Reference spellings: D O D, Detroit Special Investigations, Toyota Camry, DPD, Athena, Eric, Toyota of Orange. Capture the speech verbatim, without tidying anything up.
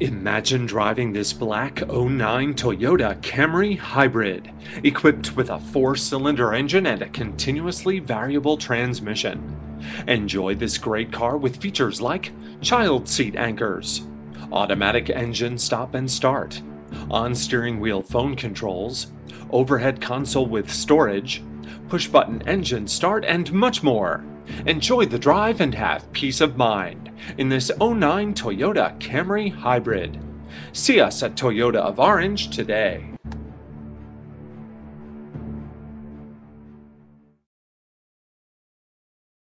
Imagine driving this black oh nine Toyota Camry Hybrid, equipped with a four-cylinder engine and a continuously variable transmission. Enjoy this great car with features like child seat anchors, automatic engine stop and start, on-steering wheel phone controls, overhead console with storage, push-button engine start, and much more. Enjoy the drive and have peace of mind in this oh nine Toyota Camry Hybrid. See us at Toyota of Orange today.